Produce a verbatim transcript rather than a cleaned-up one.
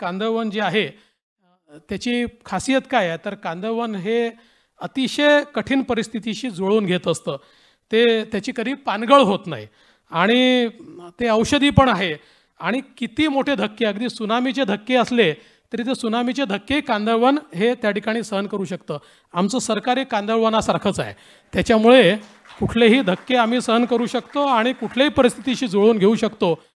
कांदळवन जे आहे त्याची खासियत काय आहे तर कांदळवन हे अतिशय कठीण परिस्थितीशी जुळवून घेत असतं, ते त्याची कधी पानगळ होत नाही आणि ते औषधी पण आहे। आणि किती मोठे धक्के, अगदी सुनामीचे धक्के असले तरी ते सुनामीचे धक्के कांदळवन हे त्या ठिकाणी सहन करू शकतं। आमचं सरकार हे कांदळवनासारखंच आहे, त्याच्यामुळे कुठलेही धक्के आम्ही सहन करू शकतो आणि कुठल्याही परिस्थितीशी जुळवून घेऊ शकतो।